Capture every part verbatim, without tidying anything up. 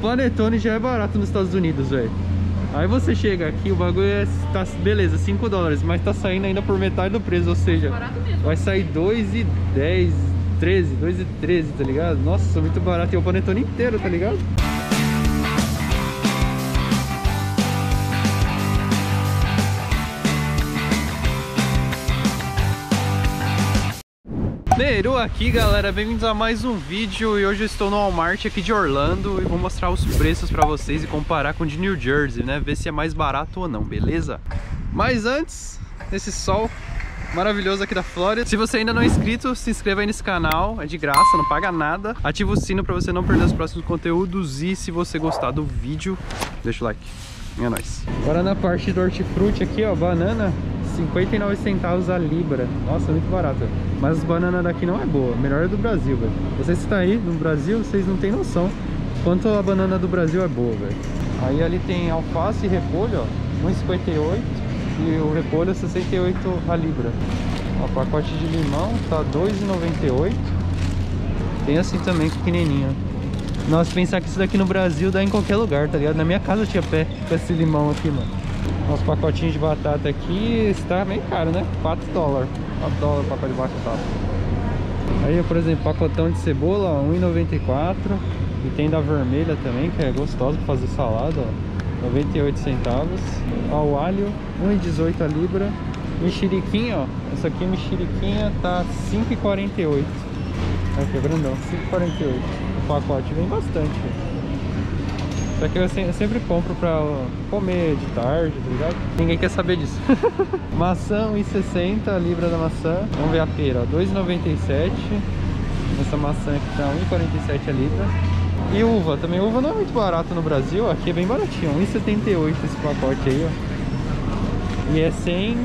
panetone já é barato nos Estados Unidos, velho. Aí você chega aqui, o bagulho é, tá, beleza, cinco dólares, mas tá saindo ainda por metade do preço, ou seja, vai sair dois e dez, treze, dois e treze, tá ligado? Nossa, muito barato, e o panetone inteiro, tá ligado? Neru aqui, galera, bem-vindos a mais um vídeo, e hoje eu estou no Walmart aqui de Orlando e vou mostrar os preços pra vocês e comparar com o de New Jersey, né, ver se é mais barato ou não, beleza? Mas antes, nesse sol maravilhoso aqui da Flórida, se você ainda não é inscrito, se inscreva aí nesse canal, é de graça, não paga nada, ativa o sino pra você não perder os próximos conteúdos e se você gostar do vídeo, deixa o like, é nóis. Agora na parte do hortifruti aqui, ó, banana, cinquenta e nove centavos a libra. Nossa, muito barato. Mas as bananas daqui não é boa. Melhor é do Brasil, velho. Vocês que estão aí no Brasil, vocês não tem noção quanto a banana do Brasil é boa, velho. Aí ali tem alface e repolho, ó, um e cinquenta e oito. E o repolho é sessenta e oito a libra. Ó, pacote de limão tá dois e noventa e oito. Tem assim também, pequenininho. Nossa, pensar que isso daqui no Brasil dá em qualquer lugar, tá ligado? Na minha casa eu tinha pé com esse limão aqui, mano. Nosso pacotinho de batata aqui está meio caro, né? quatro dólares. quatro dólares o pacote de batata. Aí, por exemplo, pacotão de cebola, um e noventa e quatro. E tem da vermelha também, que é gostosa para fazer salada, ó, noventa e oito centavos. Ó, o alho, um e dezoito a libra. Mexeriquinha, ó. Essa aqui, mexeriquinha, tá cinco e quarenta e oito. Aqui é grandão, cinco e quarenta e oito. O pacote vem bastante, velho. Só que eu sempre compro pra comer de tarde, tá ligado? Ninguém quer saber disso. Maçã, um e sessenta a libra da maçã. Vamos ver a pera, dois e noventa e sete. Essa maçã aqui tá um e quarenta e sete a libra. E uva também. Uva não é muito barato no Brasil. Aqui é bem baratinho, um e setenta e oito esse pacote aí, ó. E é sem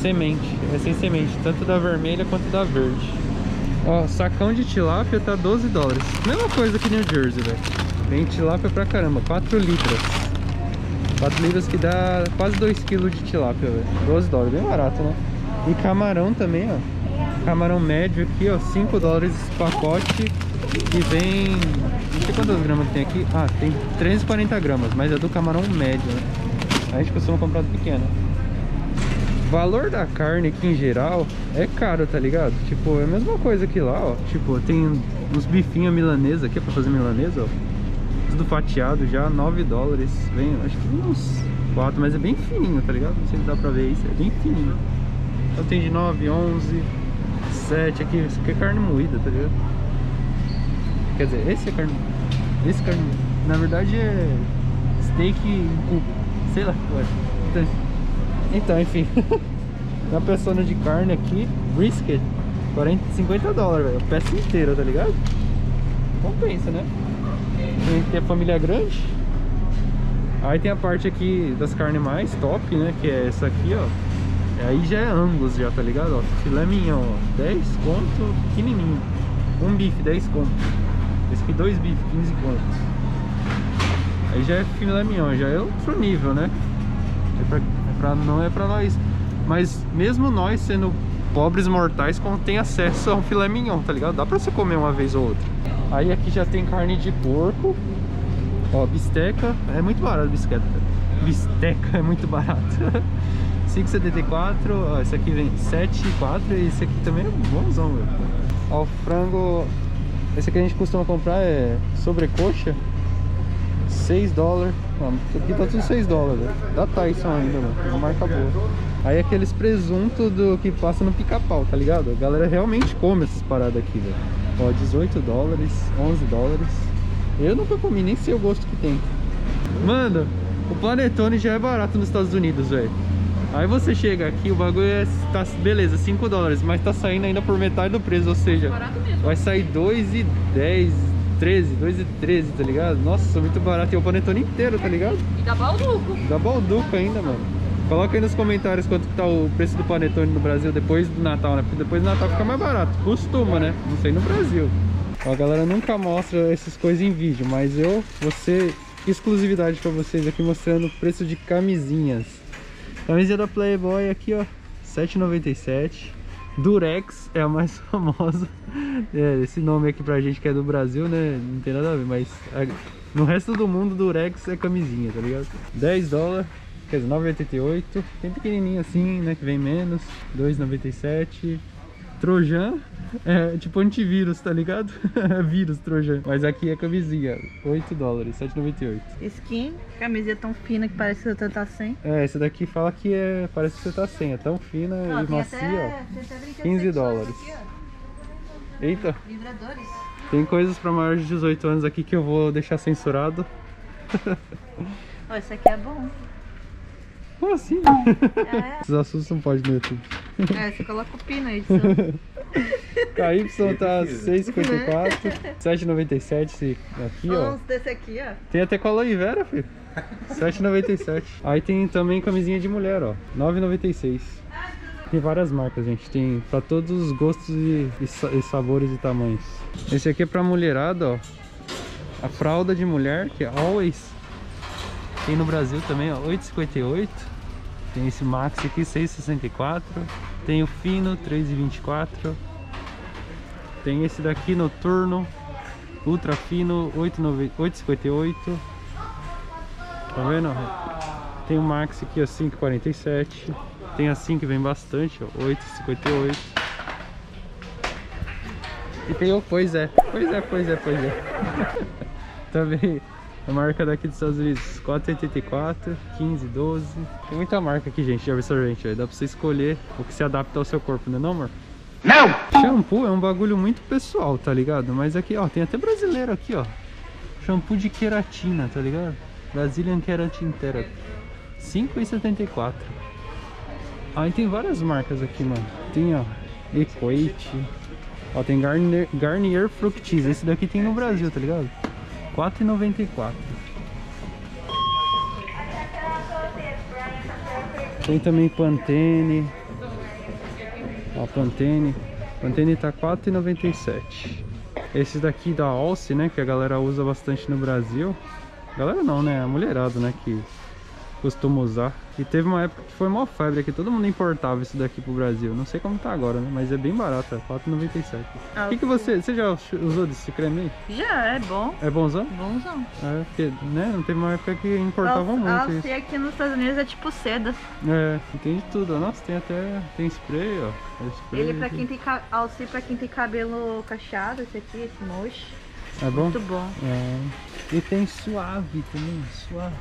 semente. É sem semente, tanto da vermelha quanto da verde. Ó, sacão de tilápia tá doze dólares. Mesma coisa que New Jersey, velho. Tem tilápia pra caramba, quatro libras. Quatro libras que dá quase dois quilos de tilápia, velho. doze dólares, bem barato, né? E camarão também, ó. Camarão médio aqui, ó, cinco dólares esse pacote. E vem... não sei quantas gramas tem aqui. Ah, tem trezentos e quarenta gramas, mas é do camarão médio, né? A gente costuma comprar do pequeno. Valor da carne aqui em geral é caro, tá ligado? Tipo, é a mesma coisa que lá, ó. Tipo, tem uns bifinhos milanesa aqui, é pra fazer milanesa, ó, do fatiado já, nove dólares. Vem, acho que uns quatro, mas é bem fininho, tá ligado? Não sei se dá pra ver isso, é bem fininho. Então tem de nove, onze, sete, aqui, isso aqui é carne moída, tá ligado? Quer dizer, esse é carne, esse carne, na verdade é steak em cubo, sei lá, então, então enfim. Na persona de carne aqui, brisket, quarenta, cinquenta dólares, velho, peça inteira, tá ligado? Compensa, né? Tem a família grande. Aí tem a parte aqui das carnes mais top, né? Que é essa aqui, ó. Aí já é Angus, já, tá ligado? Ó, filé mignon, ó, dez conto, pequenininho. Um bife, dez conto. Esse aqui, dois bifes, quinze conto. Aí já é filé mignon, já é outro nível, né? É pra, é pra, não é pra nós. Mas mesmo nós sendo pobres mortais, tem acesso a um filé mignon, tá ligado? Dá pra você comer uma vez ou outra. Aí aqui já tem carne de porco. Ó, bisteca. É muito barato bisteca. Bisteca é muito barato. cinco e setenta e quatro. Ó, esse aqui vem sete e quatro. E esse aqui também é bonzão, velho. Ó, o frango. Esse aqui a gente costuma comprar é sobrecoxa. seis dólares. Aqui tá tudo seis dólares, velho. Da Tyson ainda, mano. Uma marca boa. Aí aqueles presuntos do que passa no pica-pau, tá ligado? A galera realmente come essas paradas aqui, velho. Ó, dezoito dólares, onze dólares. Eu nunca comi, nem sei o gosto que tem. Mano, o panetone já é barato nos Estados Unidos, velho. Aí você chega aqui, o bagulho é, tá, beleza, cinco dólares, mas tá saindo ainda por metade do preço, ou seja, vai sair dois e dez, treze, dois e treze, tá ligado? Nossa, muito barato, e o panetone inteiro, tá ligado? E dá balduco. Dá balduco ainda, mano. Coloca aí nos comentários quanto que tá o preço do panetone no Brasil depois do Natal, né? Porque depois do Natal fica mais barato. Costuma, né? Não sei no Brasil. Ó, a galera nunca mostra essas coisas em vídeo, mas eu vou ser exclusividade pra vocês aqui mostrando o preço de camisinhas. Camisinha da Playboy aqui, ó, sete e noventa e sete. Durex é a mais famosa. É, esse nome aqui pra gente que é do Brasil, né? Não tem nada a ver, mas... A... No resto do mundo, Durex é camisinha, tá ligado? dez dólares, quer dizer, nove e oitenta e oito. Tem pequenininho assim, né, que vem menos. dois e noventa e sete. Trojan é tipo antivírus, tá ligado? Vírus, Trojan. Mas aqui é camisinha, oito dólares, sete e noventa e oito. Skin, camiseta tão fina que parece que você tá sem. É, essa daqui fala que é, parece que você tá sem, é tão fina não, e macia, até, ó, quinze dólares. Aqui, ó. Eita. Vibradores. Tem coisas pra maiores de dezoito anos aqui que eu vou deixar censurado. Ó, isso aqui é bom. Como assim? É. Esses assuntos não podem no YouTube. É, você coloca o pino aí. K Y tá seis e cinquenta e quatro, sete e noventa e sete aqui, ó. Uns desse aqui, ó. Tem até com a aloe vera, filho. sete e noventa e sete. Aí tem também camisinha de mulher, ó. nove e noventa e seis. Tem várias marcas, gente. Tem pra todos os gostos e, e, e sabores e tamanhos. Esse aqui é pra mulherada, ó. A fralda de mulher, que é Always. Tem no Brasil também, ó. oito e cinquenta e oito. Tem esse Max aqui, seis e sessenta e quatro. Tem o fino, três e vinte e quatro. Tem esse daqui, noturno, ultra fino, oito e cinquenta e oito. Tá vendo? Tem o Max aqui, ó, cinco e quarenta e sete. Tem assim que vem bastante, ó, oito e cinquenta e oito. E tem o Pois É. Pois é, pois é, pois é. Também... A marca daqui dos Estados Unidos, quatro e oitenta e quatro, quinze, doze. Tem muita marca aqui, gente, de absorvente, ó. Dá pra você escolher o que se adapta ao seu corpo, né, não, amor? Não! Shampoo é um bagulho muito pessoal, tá ligado? Mas aqui, ó, tem até brasileiro aqui, ó. Shampoo de queratina, tá ligado? Brazilian Keratin Therapy, cinco e setenta e quatro. Aí tem várias marcas aqui, mano. Tem, ó, Equate. Ó, tem Garnier, Garnier Fructis. Esse daqui tem no Brasil, tá ligado? quatro e noventa e quatro. Tem também Pantene. Ó, Pantene. Pantene tá quatro e noventa e sete. Esses daqui da Alce, né? Que a galera usa bastante no Brasil. Galera não, né? A mulherada, né? Que costuma usar. E teve uma época que foi mó febre aqui. Todo mundo importava isso daqui pro Brasil. Não sei como tá agora, né? Mas é bem barato, é quatro e noventa e sete. Ah, o que, que você... Você já usou desse creme aí? Já, é bom. É bonzão? Bonzão. É, porque, né? Não teve uma época que importavam muito isso. Alce aqui nos Estados Unidos é tipo seda. É, tem de tudo. Nossa, tem até... Tem spray, ó. É spray. Ele pra quem tem... Alce pra quem tem cabelo cacheado, esse aqui, esse mocho. É bom? Muito bom. É. E tem suave também, suave.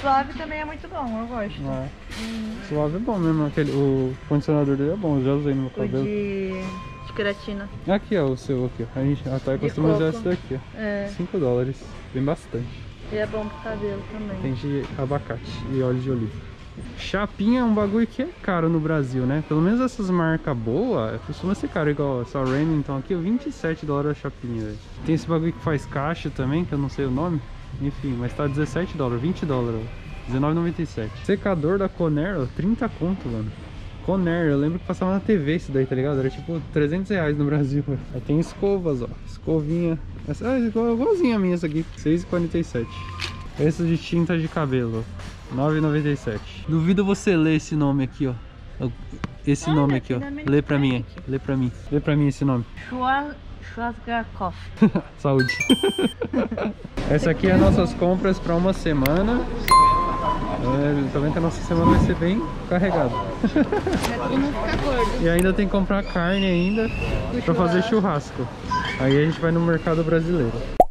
Suave também é muito bom, eu gosto. É. Hum. Suave é bom mesmo, aquele, o condicionador dele é bom, eu já usei no meu cabelo. O de, de queratina. Aqui ó, o seu aqui, ó. A gente até costuma usar esse daqui, ó. É. cinco dólares, vem bastante. E é bom pro cabelo também. Tem de abacate e óleo de oliva. Chapinha é um bagulho que é caro no Brasil, né? Pelo menos essas marcas boas costuma ser caro, igual essa Remington aqui, vinte e sete dólares a chapinha, velho. Tem esse bagulho que faz caixa também, que eu não sei o nome. Enfim, mas tá dezessete dólares, vinte dólares, dezenove e noventa e sete. Secador da Conair, ó, trinta conto, mano. Conair, eu lembro que passava na T V isso daí, tá ligado? Era tipo trezentos reais no Brasil, mano. Aí tem escovas, ó, escovinha. Essa é igualzinha a minha, essa aqui, seis e quarenta e sete. Essa de tinta de cabelo, nove e noventa e sete. Duvido você ler esse nome aqui, ó. Esse ah, nome aqui, ó. Lê pra mim, aqui. Lê pra mim. Lê pra mim esse nome. Chua... Saúde. Essa aqui é as nossas compras para uma semana. É, também que a nossa semana vai ser bem carregada. E ainda tem que comprar carne ainda para fazer churrasco. Aí a gente vai no mercado brasileiro.